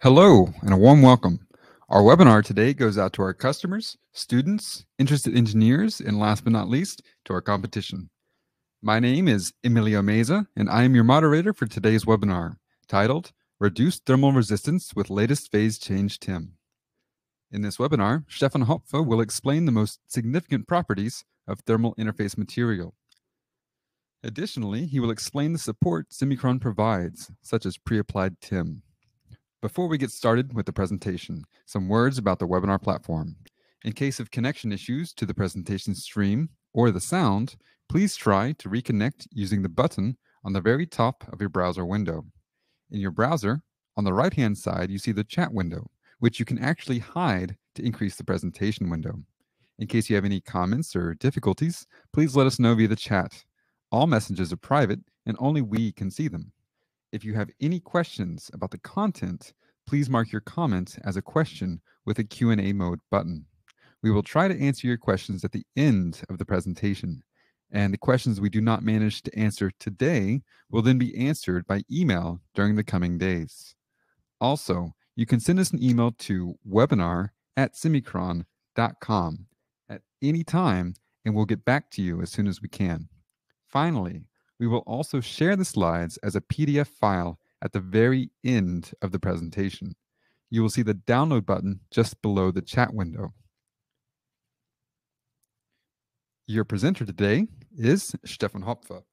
Hello and a warm welcome. Our webinar today goes out to our customers, students, interested engineers, and last but not least, to our competition. My name is Emilio Meza, and I am your moderator for today's webinar, titled Reduced Thermal Resistance with Latest Phase Change TIM. In this webinar, Stefan Hopfe will explain the most significant properties of thermal interface material. Additionally, he will explain the support SEMIKRON provides, such as pre-applied TIM. Before we get started with the presentation, some words about the webinar platform. In case of connection issues to the presentation stream or the sound, please try to reconnect using the button on the very top of your browser window. In your browser, on the right-hand side, you see the chat window, which you can actually hide to increase the presentation window. In case you have any comments or difficulties, please let us know via the chat. All messages are private and only we can see them. If you have any questions about the content, please mark your comment as a question with a Q&A mode button. We will try to answer your questions at the end of the presentation, and the questions we do not manage to answer today will then be answered by email during the coming days. Also, you can send us an email to webinar@semikron.com at any time, and we'll get back to you as soon as we can. Finally, we will also share the slides as a PDF file at the very end of the presentation. You will see the download button just below the chat window. Your presenter today is Stefan Hopfe.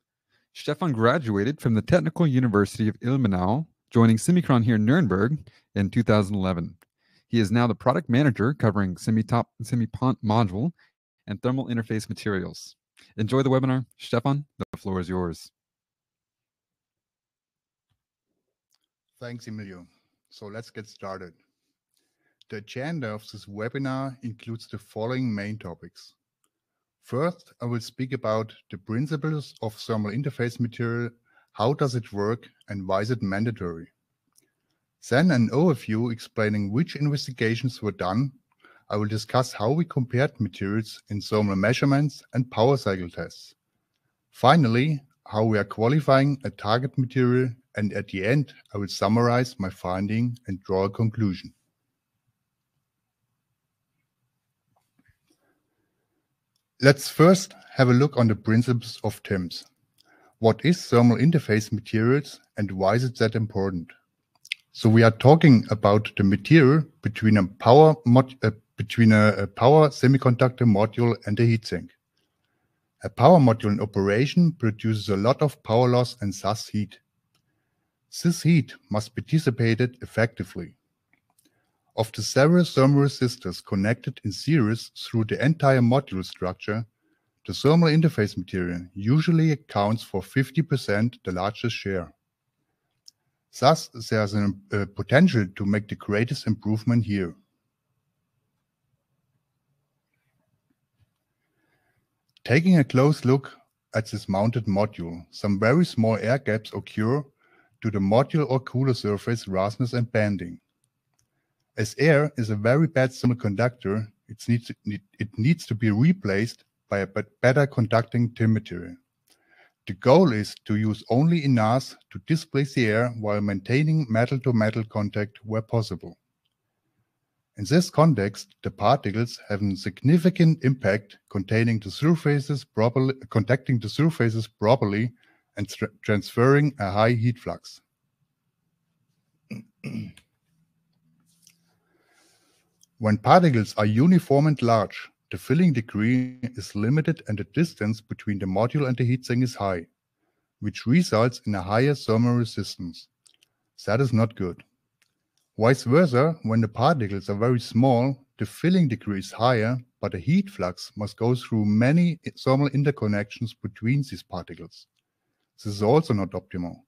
Stefan graduated from the Technical University of Ilmenau, joining SEMIKRON here in Nuremberg in 2011. He is now the product manager covering Semitop and SemiPont module and thermal interface materials. Enjoy the webinar. Stefan, the floor is yours. Thanks, Emilio. So let's get started. The agenda of this webinar includes the following main topics. First, I will speak about the principles of thermal interface material, how does it work, and why is it mandatory. Then an overview explaining which investigations were done. I will discuss how we compared materials in thermal measurements and power cycle tests. Finally, how we are qualifying a target material, and at the end, I will summarize my finding and draw a conclusion. Let's first have a look on the principles of TIMs. What is thermal interface materials and why is it that important? So we are talking about the material between a power semiconductor module and a heatsink. A power module in operation produces a lot of power loss and thus heat. This heat must be dissipated effectively. Of the several thermal resistors connected in series through the entire module structure, the thermal interface material usually accounts for 50%, the largest share. Thus, there is a potential to make the greatest improvement here. Taking a close look at this mounted module, some very small air gaps occur to the module or cooler surface roughness and banding. As air is a very bad semiconductor, it needs to be replaced by a better conducting TIM material. The goal is to use only inars to displace the air while maintaining metal-to-metal contact where possible. In this context, the particles have a significant impact contacting the surfaces properly and transferring a high heat flux. When particles are uniform and large, the filling degree is limited and the distance between the module and the heatsink is high, which results in a higher thermal resistance. That is not good. Vice versa, when the particles are very small, the filling degree is higher, but the heat flux must go through many thermal interconnections between these particles. This is also not optimal.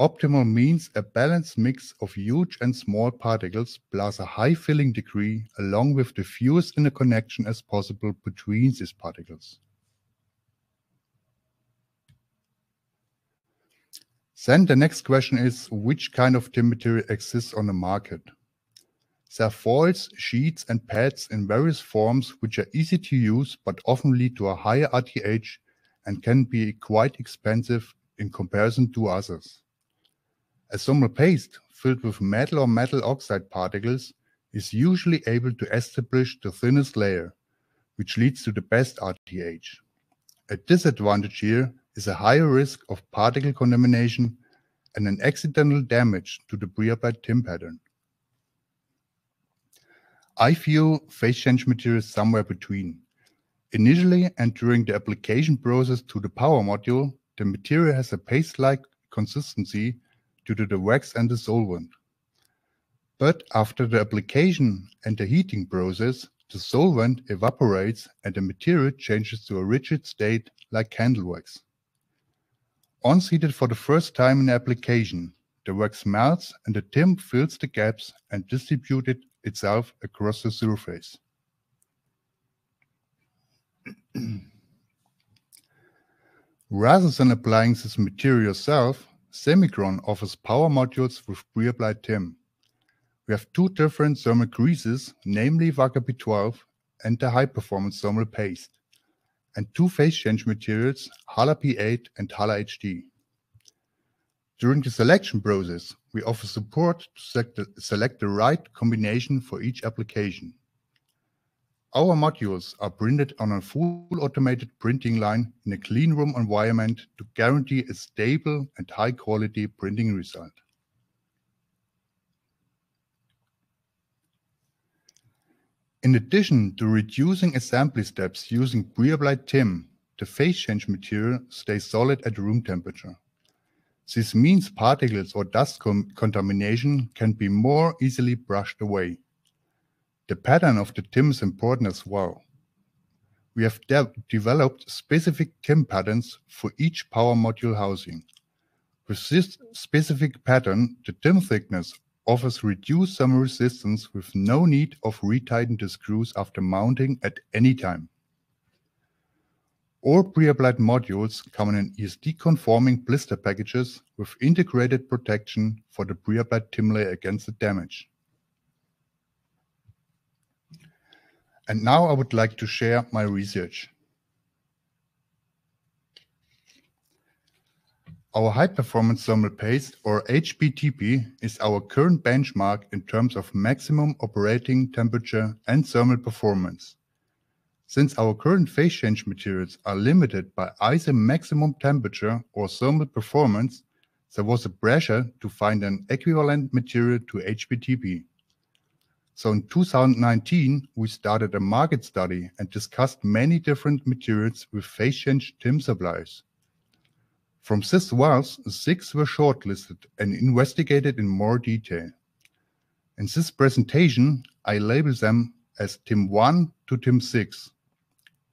Optimal means a balanced mix of huge and small particles plus a high filling degree along with the fewest interconnection as possible between these particles. Then the next question is, which kind of TIM material exists on the market? There are foils, sheets, and pads in various forms which are easy to use but often lead to a higher RTH and can be quite expensive in comparison to others. As thermal paste filled with metal or metal oxide particles is usually able to establish the thinnest layer, which leads to the best RTH. A disadvantage here is a higher risk of particle contamination and an accidental damage to the pre-applied TIM pattern. I view phase change materials somewhere between. Initially and during the application process to the power module, the material has a paste-like consistency due to the wax and the solvent. But after the application and the heating process, the solvent evaporates and the material changes to a rigid state like candle wax. Once heated for the first time in the application, the wax melts and the TIM fills the gaps and distributes itself across the surface. Rather than applying this material yourself, SEMIKRON offers power modules with pre-applied TIM. We have two different thermal greases, namely Vaca P12 and the high-performance thermal paste, and two phase change materials, HALA P8 and HALA HD. During the selection process, we offer support to select the right combination for each application. Our modules are printed on a full automated printing line in a clean room environment to guarantee a stable and high quality printing result. In addition to reducing assembly steps using pre-applied TIM, the phase change material stays solid at room temperature. This means particles or dust contamination can be more easily brushed away. The pattern of the TIM is important as well. We have developed specific TIM patterns for each power module housing. With this specific pattern, the TIM thickness offers reduced summer resistance with no need of retighten the screws after mounting at any time. All pre-applied modules come in ESD-conforming blister packages with integrated protection for the pre-applied TIM layer against the damage. And now I would like to share my research. Our high-performance thermal paste, or HPTP, is our current benchmark in terms of maximum operating temperature and thermal performance. Since our current phase change materials are limited by either maximum temperature or thermal performance, there was a pressure to find an equivalent material to HPTP. So in 2019, we started a market study and discussed many different materials with phase change TIM supplies. From this valves, 6 were shortlisted and investigated in more detail. In this presentation, I label them as TIM1 to TIM6,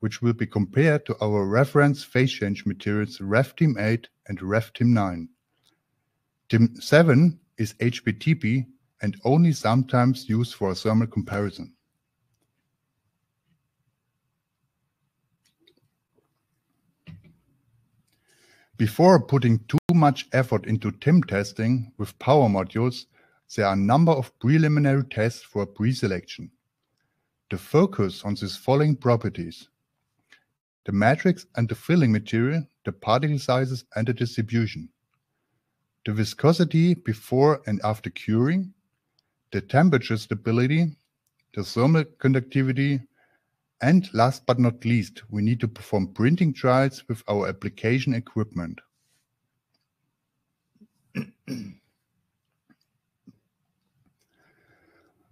which will be compared to our reference phase change materials REF TIM8 and REF TIM9. TIM7 is HPTP and only sometimes used for a thermal comparison. Before putting too much effort into TIM testing with power modules, there are a number of preliminary tests for pre-selection. The focus on these following properties: the matrix and the filling material, the particle sizes and the distribution, the viscosity before and after curing, the temperature stability, the thermal conductivity, and last but not least, we need to perform printing trials with our application equipment.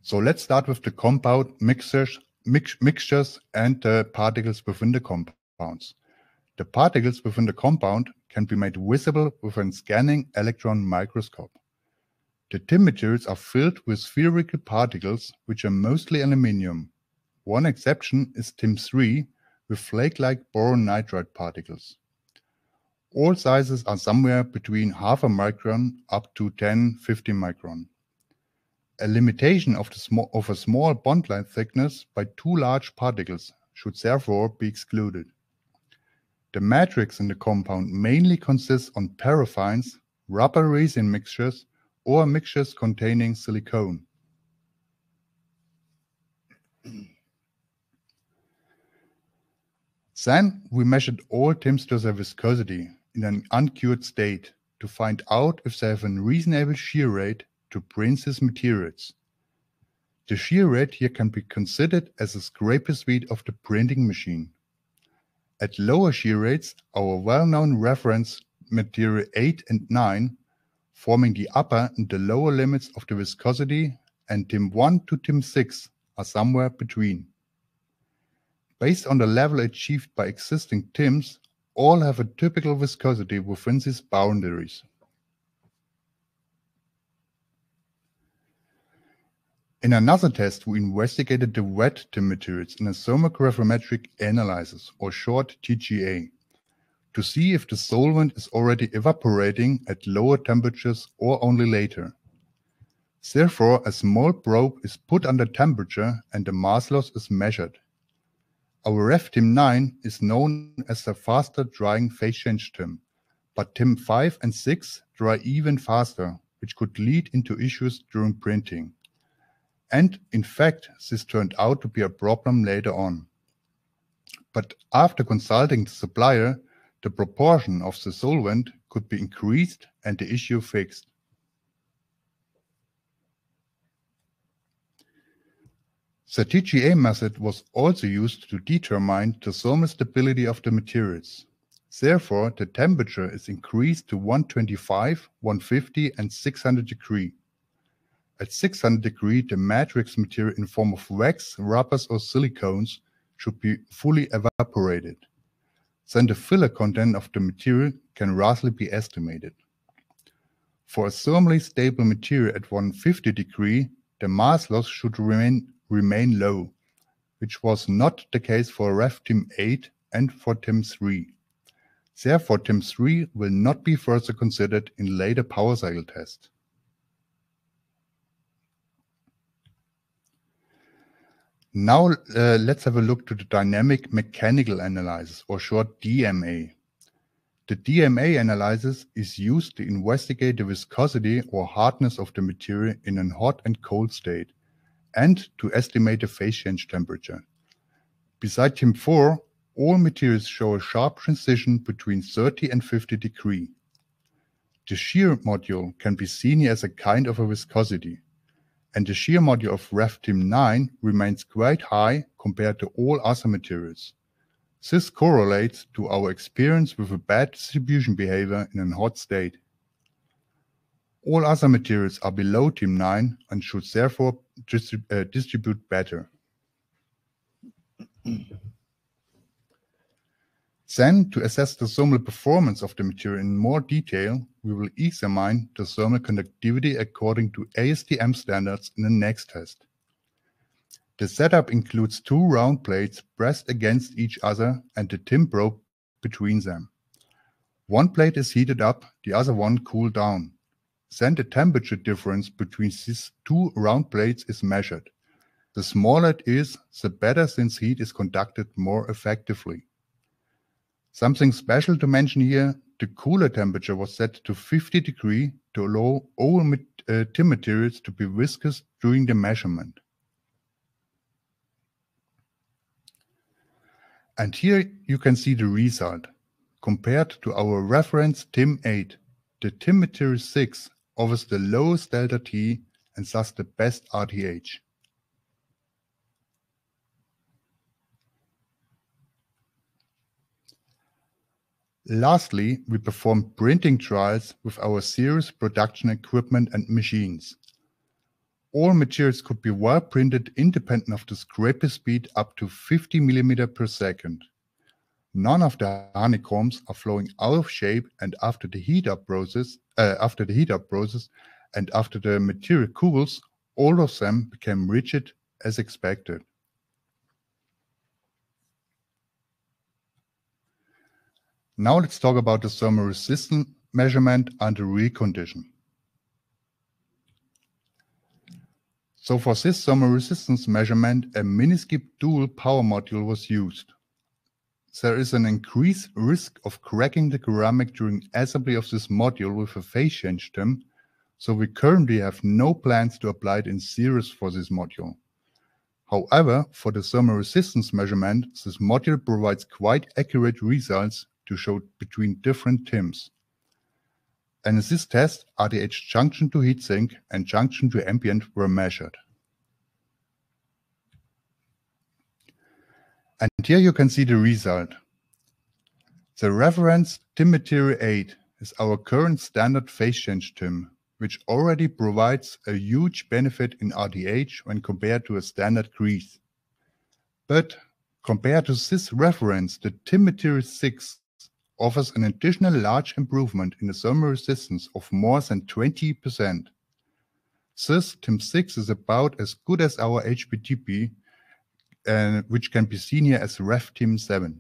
So let's start with the compound mixtures and the particles within the compounds. The particles within the compound can be made visible with a scanning electron microscope. The TIM materials are filled with spherical particles, which are mostly aluminium. One exception is TIM3 with flake-like boron nitride particles. All sizes are somewhere between half a micron up to 10–15 micron. A limitation of a small bond line thickness by two large particles should therefore be excluded. The matrix in the compound mainly consists on paraffines, rubber resin mixtures, or mixtures containing silicone. Then we measured all TIMs to their viscosity in an uncured state to find out if they have a reasonable shear rate to print these materials. The shear rate here can be considered as a scraper speed of the printing machine. At lower shear rates, our well-known reference material 8 and 9, forming the upper and the lower limits of the viscosity, and TIM1 to TIM6 are somewhere between. Based on the level achieved by existing TIMs, all have a typical viscosity within these boundaries. In another test, we investigated the wet TIM materials in a thermogrammetric analysis, or short TGA, to see if the solvent is already evaporating at lower temperatures or only later. Therefore, a small probe is put under temperature and the mass loss is measured. Our REF TIM9 is known as the faster drying phase change TIM, but TIM5 and 6 dry even faster, which could lead into issues during printing. And in fact, this turned out to be a problem later on. But after consulting the supplier, the proportion of the solvent could be increased and the issue fixed. The TGA method was also used to determine the thermal stability of the materials. Therefore, the temperature is increased to 125, 150 and 600 degrees. At 600 degrees, the matrix material in form of wax, rubbers or silicones should be fully evaporated. Then the filler content of the material can roughly be estimated. For a thermally stable material at 150 degrees, the mass loss should remain low, which was not the case for REF TIM8 and for TIM3. Therefore, TIM3 will not be further considered in later power cycle tests. Now let's have a look to the dynamic mechanical analysis, or short DMA. The DMA analysis is used to investigate the viscosity or hardness of the material in a hot and cold state and to estimate the phase change temperature. Beside TIM4, all materials show a sharp transition between 30 and 50 degrees. The shear module can be seen as a kind of a viscosity, and the shear module of REF TIM9 remains quite high compared to all other materials. This correlates to our experience with a bad distribution behavior in a hot state. All other materials are below TIM9 and should therefore distribute better. Then, to assess the thermal performance of the material in more detail, we will examine the thermal conductivity according to ASTM standards in the next test. The setup includes two round plates pressed against each other and the TIM probe between them. One plate is heated up, the other one cooled down. Then the temperature difference between these two round plates is measured. The smaller it is, the better, since heat is conducted more effectively. Something special to mention here, the cooler temperature was set to 50 degrees to allow all TIM materials to be viscous during the measurement. And here you can see the result. Compared to our reference TIM8, the TIM material 6 offers the lowest delta T and thus the best RTH. Lastly, we performed printing trials with our series production equipment and machines. All materials could be well printed independent of the scraper speed up to 50 mm per second. None of the honeycombs are flowing out of shape, and after the material cools, all of them became rigid as expected. Now let's talk about the thermal resistance measurement under real condition. So for this thermal resistance measurement, a MiniSKiiP dual power module was used. There is an increased risk of cracking the ceramic during assembly of this module with a phase change TIM, so we currently have no plans to apply it in series for this module. However, for the thermal resistance measurement, this module provides quite accurate results to show between different TIMs. And in this test, RDH junction to heatsink and junction to ambient were measured. And here you can see the result. The reference TIM material 8 is our current standard phase change TIM, which already provides a huge benefit in RDH when compared to a standard grease. But compared to this reference, the TIM material 6 offers an additional large improvement in the thermal resistance of more than 20%. Thus, TIM6 is about as good as our HPTP, which can be seen here as REF TIM7.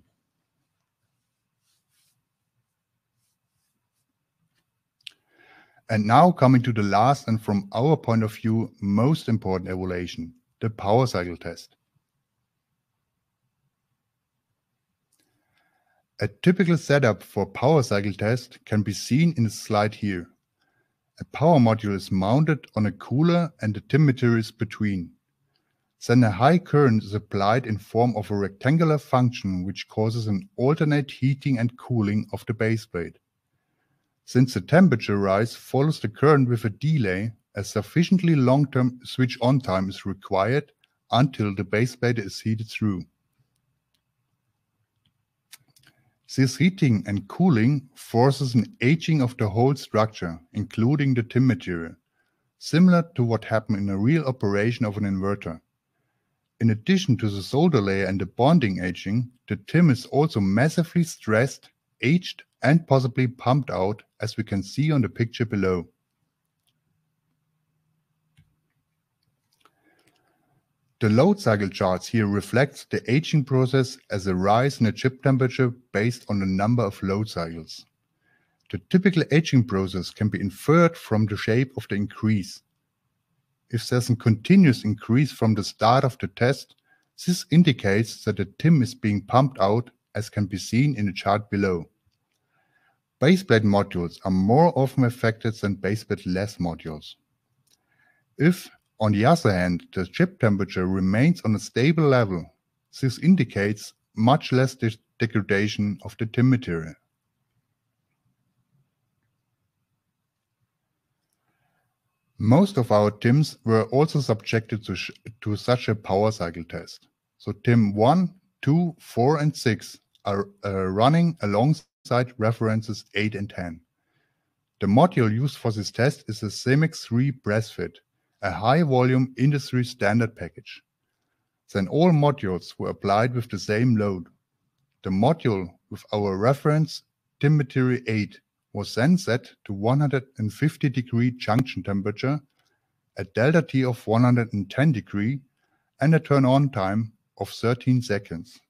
And now coming to the last and from our point of view most important evaluation, the power cycle test. A typical setup for power cycle test can be seen in the slide here. A power module is mounted on a cooler and the TIM material is between. Then a high current is applied in form of a rectangular function which causes an alternate heating and cooling of the base plate. Since the temperature rise follows the current with a delay, a sufficiently long-term switch-on time is required until the base plate is heated through. This heating and cooling forces an aging of the whole structure, including the TIM material, similar to what happened in a real operation of an inverter. In addition to the solder layer and the bonding aging, the TIM is also massively stressed, aged, and possibly pumped out, as we can see on the picture below. The load cycle charts here reflects the aging process as a rise in the chip temperature based on the number of load cycles. The typical aging process can be inferred from the shape of the increase. If there's a continuous increase from the start of the test, this indicates that the TIM is being pumped out, as can be seen in the chart below. Baseplate modules are more often affected than baseplate-less modules. If, on the other hand, the chip temperature remains on a stable level, this indicates much less degradation of the TIM material. Most of our TIMs were also subjected to such a power cycle test. So TIM 1, 2, 4 and 6 are running alongside references 8 and 10. The module used for this test is a CIMX3 breastfit, a high-volume industry standard package. Then all modules were applied with the same load. The module with our reference TIM material 8 was then set to 150-degree junction temperature, a delta T of 110 degrees, and a turn-on time of 13 seconds.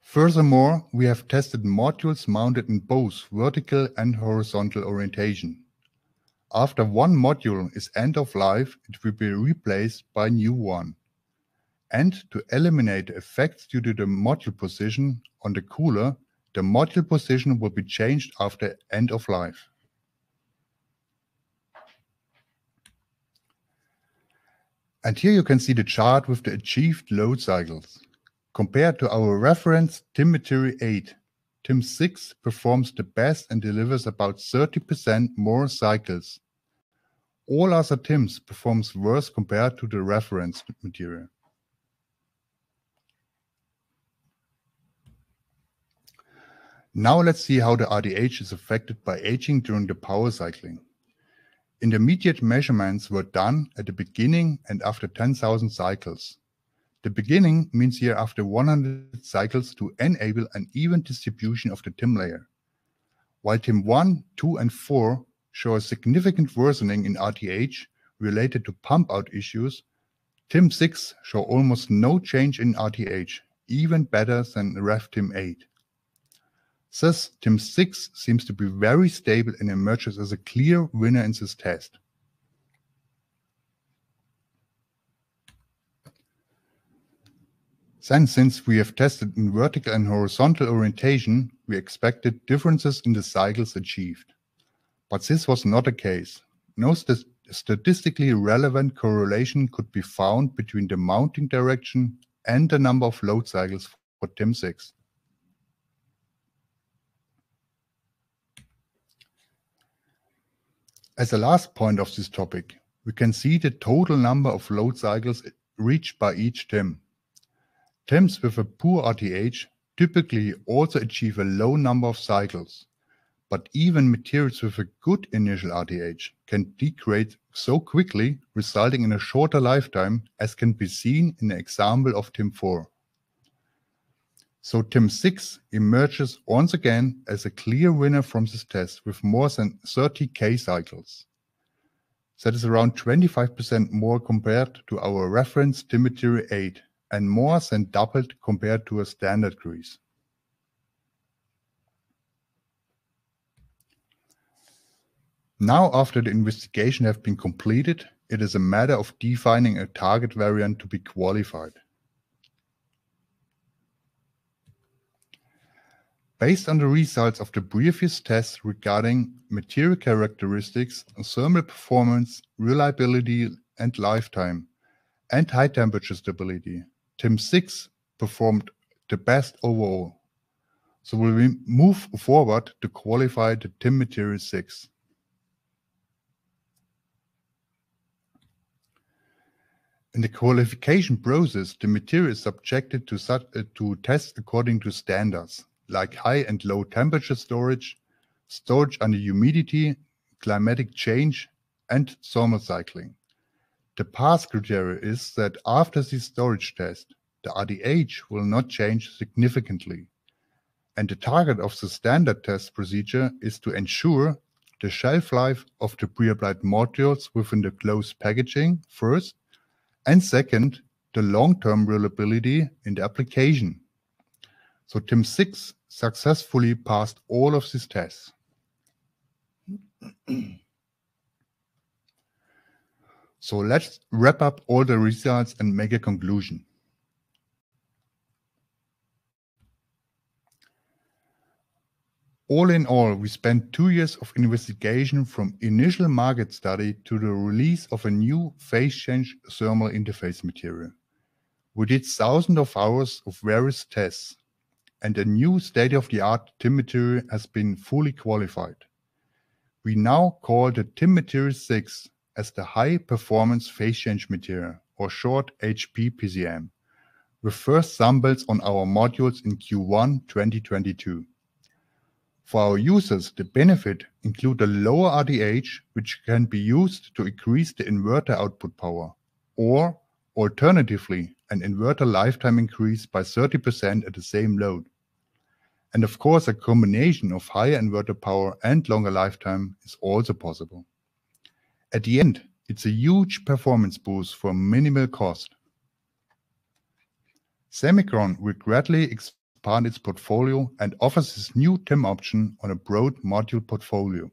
Furthermore, we have tested modules mounted in both vertical and horizontal orientation. After one module is end of life, it will be replaced by a new one. And to eliminate effects due to the module position on the cooler, the module position will be changed after end of life. And here you can see the chart with the achieved load cycles. Compared to our reference TIM material 8, TIM6 performs the best and delivers about 30% more cycles. All other TIMs performs worse compared to the reference material. Now let's see how the RDH is affected by aging during the power cycling. Intermediate measurements were done at the beginning and after 10,000 cycles. The beginning means here after 100 cycles to enable an even distribution of the TIM layer. While TIM 1, 2 and 4 show a significant worsening in RDH related to pump out issues, TIM 6 show almost no change in RDH, even better than REF TIM 8. Thus, TIM 6 seems to be very stable and emerges as a clear winner in this test. Then, since we have tested in vertical and horizontal orientation, we expected differences in the cycles achieved. But this was not the case. No statistically relevant correlation could be found between the mounting direction and the number of load cycles for TIM6. As a last point of this topic, we can see the total number of load cycles reached by each TIM. TIMs with a poor RTH typically also achieve a low number of cycles, but even materials with a good initial RTH can degrade so quickly, resulting in a shorter lifetime, as can be seen in the example of TIM4. So TIM6 emerges once again as a clear winner from this test with more than 30K cycles. That is around 25% more compared to our reference TIM8 and more than doubled compared to a standard grease. Now, after the investigation has been completed, it is a matter of defining a target variant to be qualified. Based on the results of the previous tests regarding material characteristics, thermal performance, reliability and lifetime, and high temperature stability, TIM6 performed the best overall. So we will move forward to qualify the TIM material 6. In the qualification process, the material is subjected to tests according to standards like high and low temperature storage, storage under humidity, climatic change, and thermal cycling. The pass criteria is that after the storage test, the RTH will not change significantly, and the target of the standard test procedure is to ensure the shelf life of the pre-applied modules within the closed packaging first, and second, the long-term reliability in the application. So TIM6 successfully passed all of these tests. So let's wrap up all the results and make a conclusion. All in all, we spent 2 years of investigation from initial market study to the release of a new phase change thermal interface material. We did thousands of hours of various tests, and a new state-of-the-art TIM material has been fully qualified. We now call the TIM material 6 as the high-performance phase change material, or short HP-PCM, with first samples on our modules in Q1 2022. For our users, the benefit include a lower RTH, which can be used to increase the inverter output power, or alternatively, an inverter lifetime increase by 30% at the same load. And of course, a combination of higher inverter power and longer lifetime is also possible. At the end, it's a huge performance boost for minimal cost. SEMIKRON will gradually expand its portfolio and offers this new TIM option on a broad module portfolio.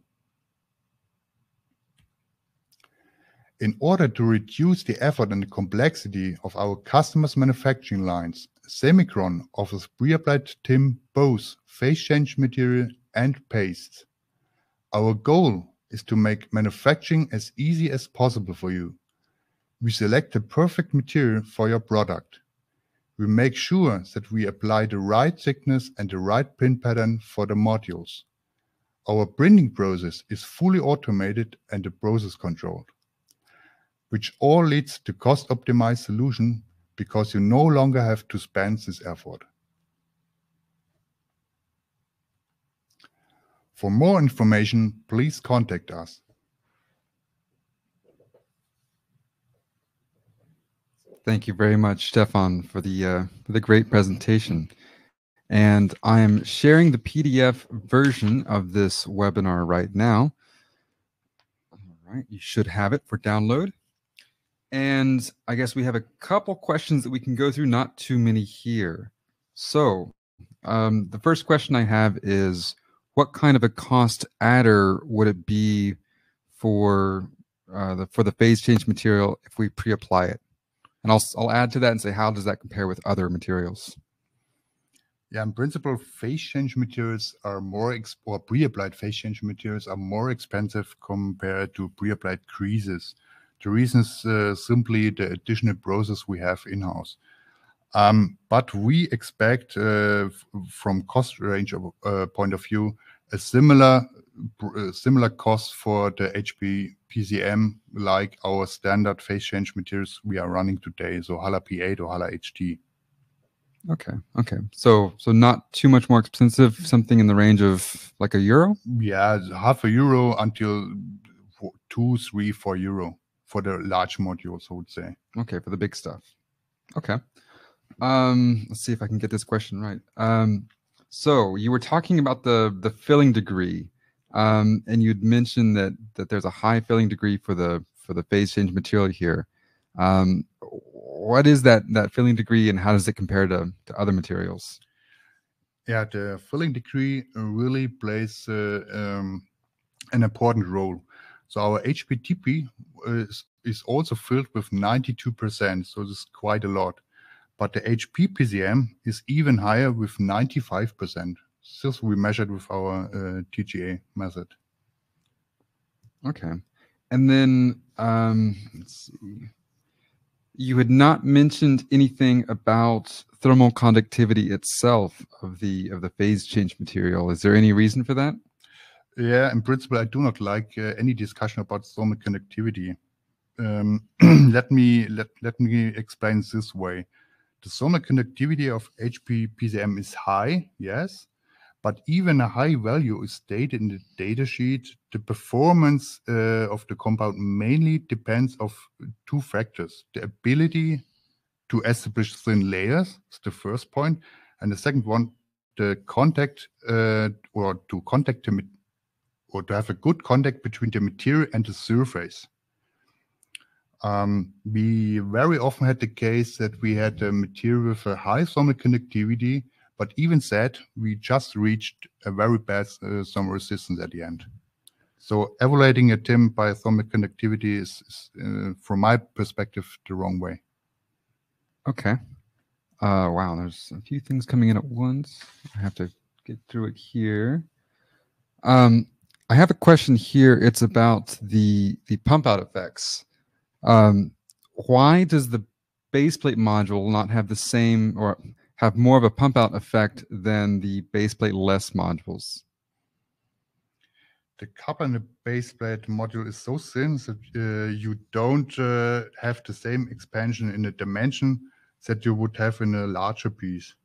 In order to reduce the effort and the complexity of our customers' manufacturing lines, SEMIKRON offers pre-applied TIM both phase change material and pastes. Our goal is to make manufacturing as easy as possible for you. We select the perfect material for your product. We make sure that we apply the right thickness and the right pin pattern for the modules. Our printing process is fully automated and the process controlled, which all leads to cost-optimized solution because you no longer have to spend this effort. For more information, please contact us. Thank you very much, Stefan, for the great presentation. And I am sharing the PDF version of this webinar right now. All right, you should have it for download. And I guess we have a couple questions that we can go through, not too many here. So the first question I have is, what kind of a cost adder would it be for the phase change material if we pre-apply it? And I'll add to that and say, how does that compare with other materials? Yeah, in principle, phase change materials are pre-applied phase change materials are more expensive compared to pre-applied greases. The reason is simply the additional process we have in-house. But we expect from cost range point of view, a similar similar costs for the HP-PCM like our standard phase change materials we are running today, so HALA P8 or HALA HD. Okay, okay. So not too much more expensive, something in the range of like €1? Yeah, half a euro until 2, 3, 4 euro for the large modules, I would say. Okay, for the big stuff. Okay. Let's see if I can get this question right. So you were talking about the filling degree, and you'd mentioned that there's a high filling degree for the phase change material here. What is that filling degree, and how does it compare to other materials? Yeah, the filling degree really plays an important role. So our HPTP is also filled with 92%, so this is quite a lot. But the HP-PCM is even higher with 95%. This we measured with our TGA method. Okay. And then, let's see. You had not mentioned anything about thermal conductivity itself of the phase change material. Is there any reason for that? Yeah, in principle, I do not like any discussion about thermal conductivity. Let me explain this way. The thermal conductivity of HP-PCM is high, yes, but even a high value is stated in the data sheet. The performance of the compound mainly depends on two factors. The ability to establish thin layers is the first point, and the second one, the contact or to have a good contact between the material and the surface. We very often had the case that we had a material with a high thermal conductivity, but even said we just reached a very bad thermal resistance at the end. So evaluating a TIM by thermal conductivity is from my perspective, the wrong way. Okay. Wow, there's a few things coming in at once. I have to get through it here. I have a question here. It's about the pump out effects. Why does the base plate module not have the same, or have more of a pump out effect than the base plate less modules? The copper in the base plate module is so thin that you don't have the same expansion in the dimension that you would have in a larger piece.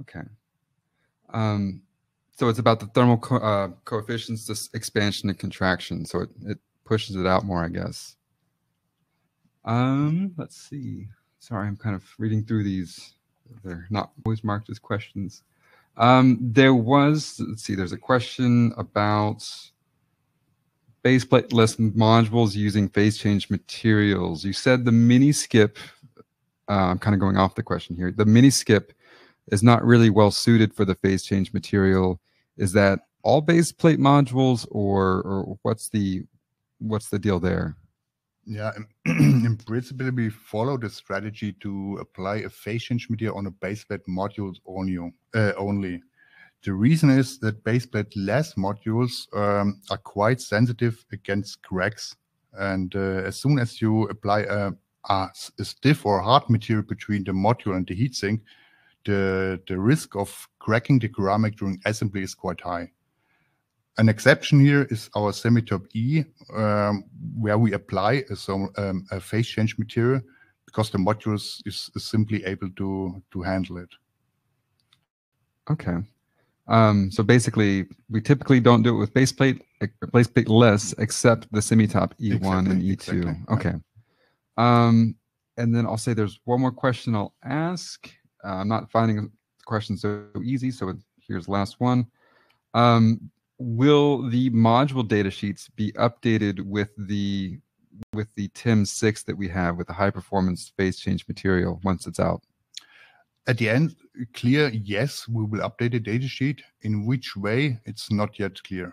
Okay. So it's about the thermal coefficients, this expansion and contraction. So it pushes it out more, I guess. Let's see. Sorry, I'm kind of reading through these. They're not always marked as questions. There's a question about base plateless modules using phase change materials. You said the MiniSKiiP, I'm kind of going off the question here. The MiniSKiiP is not really well suited for the phase change material. Is that all base plate modules, or what's the deal there? Yeah, in principle, we follow the strategy to apply a phase change material on a base plate module only. The reason is that base plate less modules are quite sensitive against cracks, and as soon as you apply a stiff or hard material between the module and the heatsink, the risk of cracking the ceramic during assembly is quite high. An exception here is our Semitop E, where we apply a phase change material because the module is simply able to handle it. Okay. So basically, we typically don't do it with base plate less, except the Semitop E1 and E2. Exactly. Okay. And then I'll say there's one more question I'll ask. I'm not finding the question so easy, so here's the last one. Will the module data sheets be updated with the TIM6 that we have with the high performance phase change material once it's out? At the end, clear, yes, we will update the data sheet. In which way, it's not yet clear.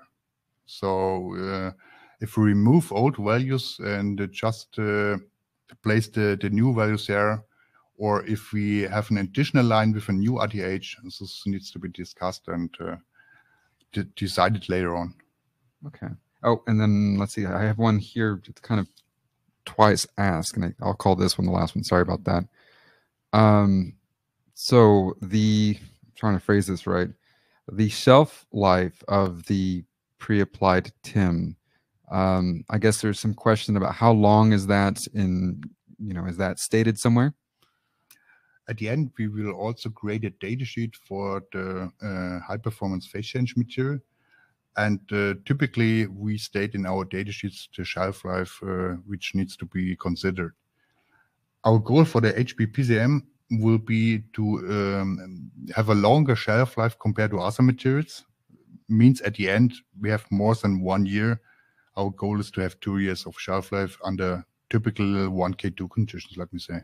So if we remove old values and just place the new values there, or if we have an additional line with a new RTH, this needs to be discussed and decided later on. Okay. Oh, and then let's see. I have one here. It's kind of twice asked, and I'll call this one the last one. Sorry about that. So I'm trying to phrase this right. the shelf life of the pre-applied TIM. I guess there's some question about how long is that in, you know, is that stated somewhere? At the end, we will also create a data sheet for the high-performance phase change material. And typically, we state in our data sheets the shelf life, which needs to be considered. Our goal for the HP-PCM will be to have a longer shelf life compared to other materials. Means at the end, we have more than 1 year. Our goal is to have 2 years of shelf life under typical 1K2 conditions, let me say.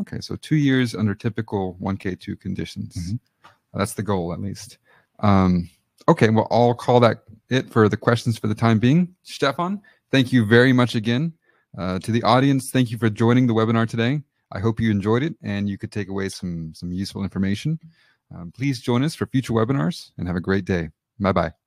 Okay, so 2 years under typical 1K2 conditions. Mm-hmm. That's the goal, at least. Okay, well, I'll call that it for the questions for the time being. Stefan, thank you very much again. To the audience, thank you for joining the webinar today. I hope you enjoyed it and you could take away some useful information. Please join us for future webinars and have a great day. Bye-bye.